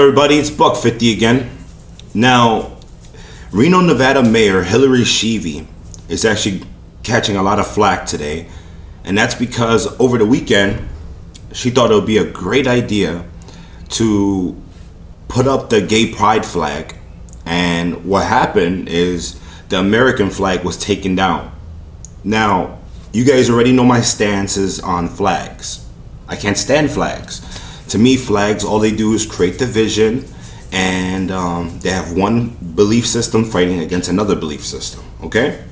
Everybody, it's Buck 50 again. Now, Reno, Nevada Mayor Hillary Schieve is actually catching a lot of flack today, and that's because over the weekend she thought it would be a great idea to put up the gay pride flag, and what happened is the American flag was taken down. Now, you guys already know my stances on flags. I can't stand flags. To me, flags, all they do is create division, and they have one belief system fighting against another belief system, okay?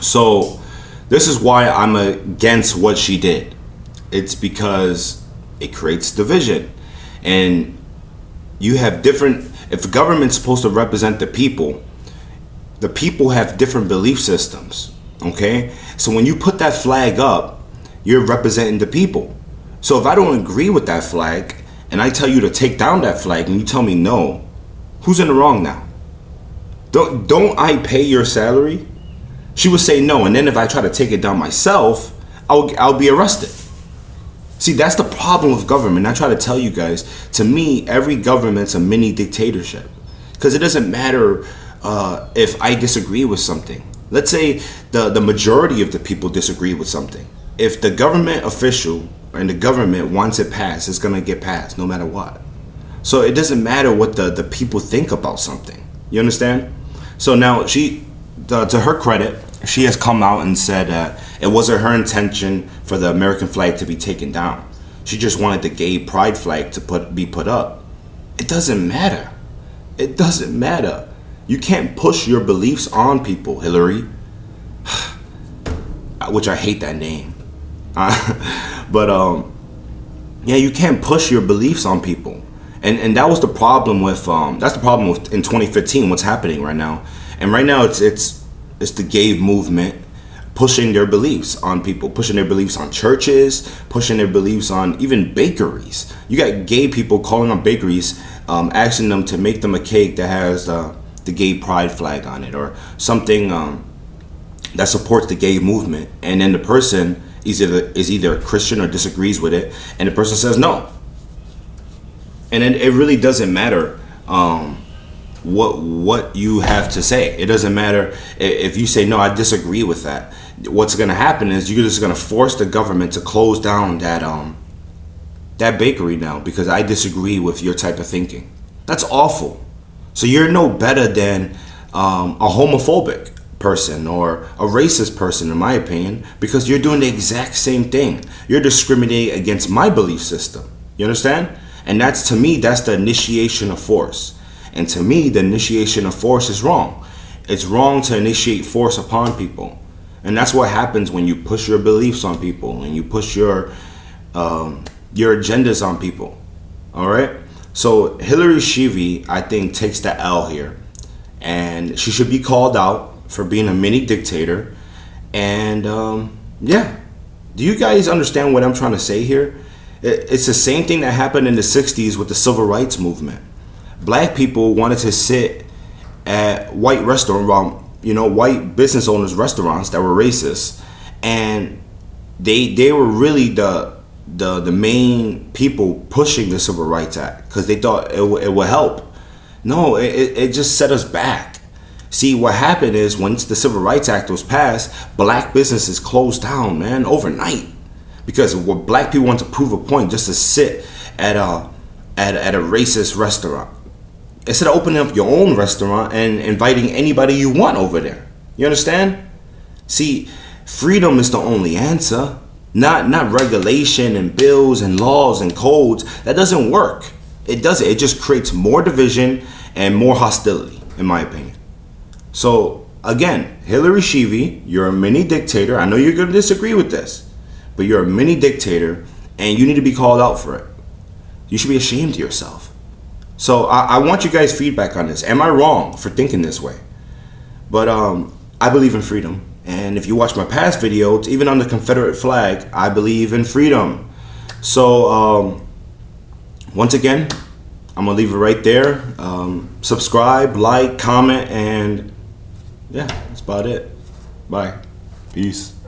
So this is why I'm against what she did. It's because it creates division, and you have different, if the government's supposed to represent the people have different belief systems, okay? So when you put that flag up, you're representing the people. So if I don't agree with that flag, and I tell you to take down that flag, and you tell me no, who's in the wrong now? Don't I pay your salary? She would say no, and then if I try to take it down myself, I'll be arrested. See, that's the problem with government. I try to tell you guys, to me, every government's a mini dictatorship, because it doesn't matter if I disagree with something. Let's say the majority of the people disagree with something. If the government official and the government wants it passed, it's gonna get passed no matter what. So it doesn't matter what the people think about something. You understand? So now she, to her credit, she has come out and said it wasn't her intention for the American flag to be taken down. She just wanted the gay pride flag to be put up. It doesn't matter. It doesn't matter. You can't push your beliefs on people, Hillary. Which I hate that name. Yeah, you can't push your beliefs on people, and that was the problem with that's the problem with in 2015. What's happening right now, and right now it's the gay movement pushing their beliefs on people, pushing their beliefs on churches, pushing their beliefs on even bakeries. You got gay people calling on bakeries, asking them to make them a cake that has the gay pride flag on it or something that supports the gay movement, and then the person is either a Christian or disagrees with it, and the person says no. And then it really doesn't matter what you have to say. It doesn't matter if you say no, I disagree with that. What's gonna happen is you're just gonna force the government to close down that that bakery now because I disagree with your type of thinking. That's awful. So you're no better than a homophobic person or a racist person, in my opinion, because you're doing the exact same thing. You're discriminating against my belief system. You understand? And that's, to me, that's the initiation of force. And to me, the initiation of force is wrong. It's wrong to initiate force upon people. And that's what happens when you push your beliefs on people and you push your agendas on people. All right? So Hillary Schieve, I think, takes the L here, and she should be called out for being a mini dictator. And yeah, do you guys understand what I'm trying to say here? It's the same thing that happened in the 60s with the Civil Rights Movement. Black people wanted to sit at white restaurant, you know, white business owners' restaurants that were racist, and they were really the main people pushing the Civil Rights Act because they thought it would help. No, it just set us back. See, what happened is once the Civil Rights Act was passed, black businesses closed down, man, overnight, because what black people want to prove a point just to sit at a racist restaurant instead of opening up your own restaurant and inviting anybody you want over there. You understand? See, freedom is the only answer, not regulation and bills and laws and codes. That doesn't work. It doesn't. It just creates more division and more hostility, in my opinion. So again, Hillary Schieve, you're a mini dictator. I know you're going to disagree with this, but you're a mini dictator, and you need to be called out for it. You should be ashamed of yourself. So I want you guys' feedback on this. Am I wrong for thinking this way? But I believe in freedom. And if you watch my past videos, even on the Confederate flag, I believe in freedom. So once again, I'm going to leave it right there. Subscribe, like, comment, and yeah, that's about it. Bye. Peace.